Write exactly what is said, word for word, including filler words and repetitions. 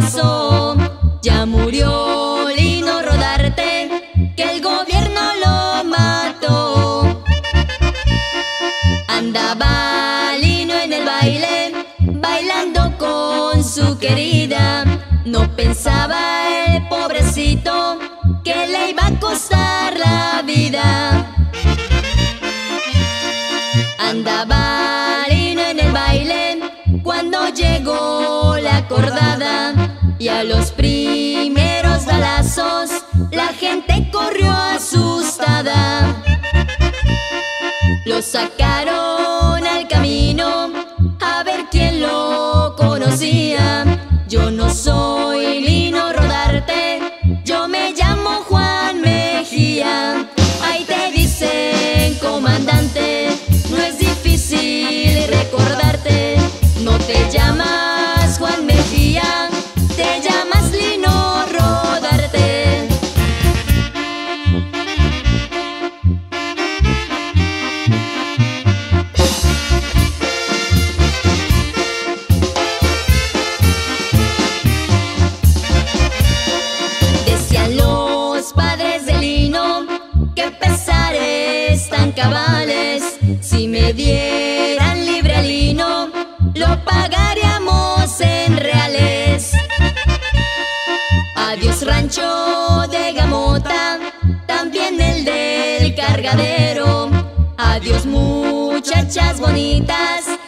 pasó, ya murió Lino Rodarte, que el gobierno lo mató. Andaba Lino en el baile, bailando con su querida. No pensaba el pobrecito que le iba a costar la vida. Andaba Lino en el baile cuando llegó la cordada, y a los primeros balazos la gente corrió asustada. Lo sacaron al camino a ver quién lo conocía. Yo no soy Lino Rodarte, yo me llamo Juan Mejía. Ahí te dicen comandante, no es difícil recordarte. No te llamas Juan Mejía, te llamas Lino Rodarte. Decían los padres de Lino que pesares tan cabales, si me dieran libre a Lino, lo pagaríamos en reales. Adiós rancho de Gamota, también el del cargadero. Adiós muchachas bonitas,